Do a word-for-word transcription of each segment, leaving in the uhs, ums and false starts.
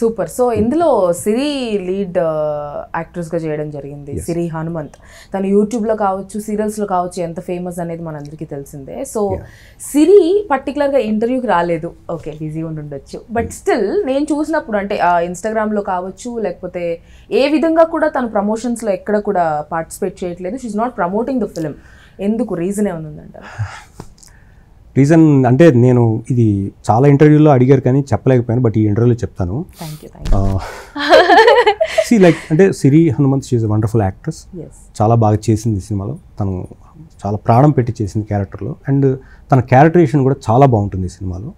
super so इंदुलो Siri lead actress गा చేయడం జరిగింది సిరి హనుమంత్ తను యూట్యూబ్ లో కావచ్చు సీరియల్స్ లో కావచ్చు ఎంత ఫేమస్ అనేది మనందరికీ తెలిసిందే సో సిరి పర్టిక్యులర్ గా ఇంటర్వ్యూ కి రాలేదు ఓకే బిజీ ఉండొచ్చు బట్ స్టిల్ నేను చూసినప్పుడు అంటే ఇన్‌స్టాగ్రామ్ లో కావచ్చు లేకపోతే ఏ విధంగా కూడా తను ప్రమోషన్స్ లో ఎక్కడ కూడా పార్టిసిపేట్ చేయట్లేదు she is not promoting the film ఎందుకు రీజన్ ఏమను ఉందంట रीजन अंटे नेनु इदी चाला इंटरव्यूलो अडिगारु कानी चेप्पलेकपोयानु बट ई इंटरव्यूलो चेप्तानु thank you thank you see like अंटे Siri Hanumanth she is a wonderful actress चाला बागा चेसिंदी ई सिनेमालो तनु चाला प्राणं पेट्टि चेसिंदी कैरेक्टर लो अंड तन कैरेक्टरेशन कूडा चाला बागुंटुंदी ई सिनेमालो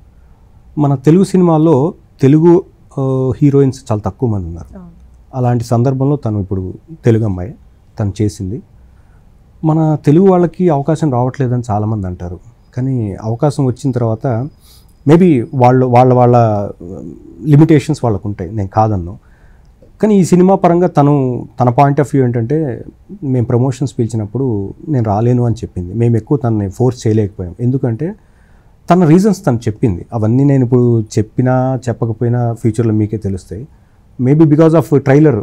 मन तेलुगु सिनेमालो तेलुगु हीरोइन्स चाला तक्कुव मंदि उन्नारु अलांटि संदर्भंलो तनु इप्पुडु तेलुगु अम्मायि तनु चेसिंदी मन तेलुगु वाळ्ळकि अवकाशं रावट्लेदनि चाला मंदि अंटारु కానీ అవకాశం వచ్చిన తర్వాత మేబీ వాళ్ళ వాళ్ళ వాళ్ళ లిమిటేషన్స్ వాళ్ళకు ఉంటాయి నేను కాదన్ను కానీ ఈ సినిమా పరంగా తను తన పాయింట్ ఆఫ్ వ్యూ ఏంటంటే మేము ప్రమోషన్స్ పిలిచినప్పుడు నేను రాలేను అని చెప్పింది మేము ఎక్కువ తనని ఫోర్స్ చేయలేకపోయాం ఎందుకంటే తన రీజన్స్ తను చెప్పింది అవన్నీ నేను ఇప్పుడు చెప్పినా చెప్పకపోయినా ఫ్యూచర్లో మీకే తెలుస్తాయి మేబీ బికాజ్ ఆఫ్ ట్రైలర్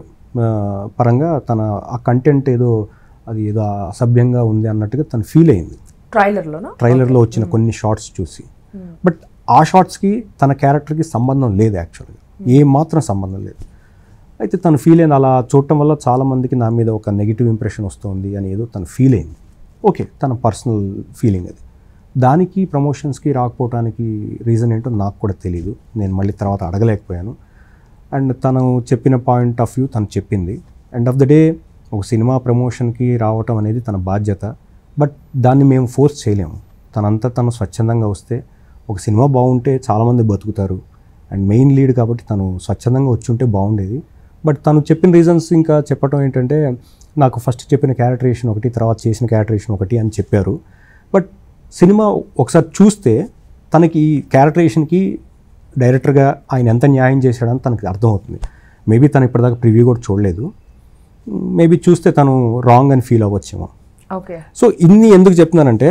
పరంగా తన ఆ కంటెంట్ ఏదో అది ఏదో అసభ్యంగా ఉంది అన్నట్టుగా తను ఫీల్ అయింది ట్రైలర్ లోనా ట్రైలర్ లో వచ్చిన కొన్ని షాట్స్ చూసి బట్ ఆ షాట్స్ కి తన క్యారెక్టర్ కి సంబంధం లేదు యాక్చువల్లీ ఏ మాత్రం సంబంధం లేదు అయితే తన ఫీల్ అయిన అలా చూడటం వల్ల చాలా మందికి నా మీద ఒక నెగటివ్ ఇంప్రెషన్ వస్తుంది అని ఏదో తన ఫీల్ అయింది ఓకే తన పర్సనల్ ఫీలింగ్ అది దానికి ప్రమోషన్స్ కి రాకపోవడానికి రీజన్ ఏంటో నాకు కూడా తెలియదు నేను మళ్ళీ తర్వాత అడగలేకపోయాను అండ్ తను చెప్పిన పాయింట్ ఆఫ్ వ్యూ తను చెప్పింది ఎండ్ ఆఫ్ ద డే ఒక సినిమా ప్రమోషన్ కి రావటం అనేది తన బాధ్యత బట్ దాన్ని మేము ఫోర్స్ చేయలేము తనంతా తను స్వచ్ఛందంగా వస్తే ఒక సినిమా బాగుంటే చాలామంది బతుకుతారు అండ్ మెయిన్ లీడ్ కాబట్టి తను స్వచ్ఛందంగా వచ్చి ఉంటే బాగుండేది బట్ తను చెప్పిన రీజన్స్ ఇంకా చెప్పటం ఏంటంటే నాకు ఫస్ట్ చెప్పిన క్యారెక్టరేషన్ ఒకటి తర్వాత చేసిన క్యారెక్టరేషన్ ఒకటి అని చెప్పారు బట్ సినిమా ఒకసారి చూస్తే తనకి ఈ క్యారెక్టరేషన్కి డైరెక్టర్గా ఆయన ఎంత న్యాయం చేశాడని తనకు అర్థమవుతుంది మేబీ తను ఇప్పటిదాకా ప్రివ్యూ కూడా చూడలేదు మేబీ చూస్తే తను రాంగ్ అని ఫీల్ అవ్వచ్చేమో ఓకే సో ఇన్ని ఎందుకు చెప్తున్నానంటే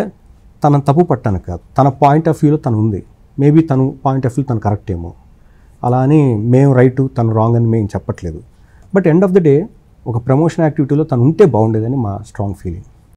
తన తప్పు పట్టను కాదు తన పాయింట్ ఆఫ్ వ్యూలో తను ఉంది మేబీ తను పాయింట్ ఆఫ్ వ్యూ తను కరెక్ట్ ఏమో అలా అని మేము రైట్ తను రాంగ్ అని మేము చెప్పట్లేదు but end of the day ఒక ప్రమోషన్ యాక్టివిటీలో తను ఉంటే బాగుండేదని మా స్ట్రాంగ్ ఫీలింగ్